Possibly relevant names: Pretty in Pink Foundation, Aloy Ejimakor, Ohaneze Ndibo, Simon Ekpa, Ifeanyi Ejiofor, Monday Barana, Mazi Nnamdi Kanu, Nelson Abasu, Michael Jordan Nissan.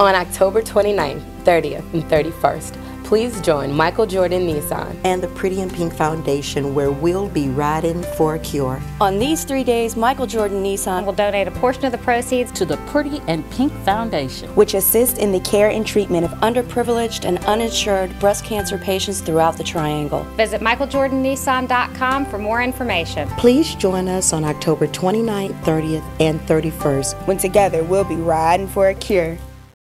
On October 29th, 30th, and 31st, please join Michael Jordan Nissan and the Pretty in Pink Foundation, where we'll be riding for a cure. On these 3 days, Michael Jordan Nissan will donate a portion of the proceeds to the Pretty in Pink Foundation, which assists in the care and treatment of underprivileged and uninsured breast cancer patients throughout the Triangle. Visit MichaelJordanNissan.com for more information. Please join us on October 29th, 30th, and 31st, when together we'll be riding for a cure.